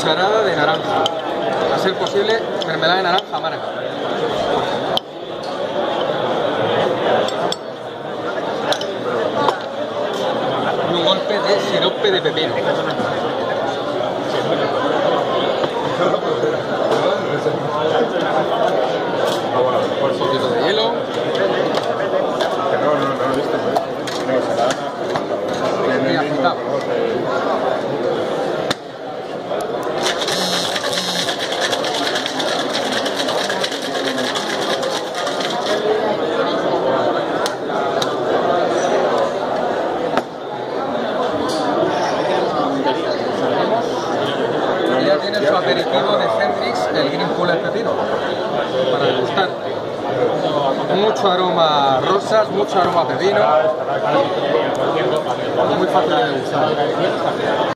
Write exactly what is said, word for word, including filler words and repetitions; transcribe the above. cucharada de naranja. A ser posible, mermelada de naranja amarga. Y un golpe de sirope de pepino. Un poquito de hielo. Bien agitado. Y ya tienen su aperitivo de Hendrick's, el Green Pool Pepino, para degustar. Mucho aroma rosas, mucho aroma pepino. Muy fácil de degustar.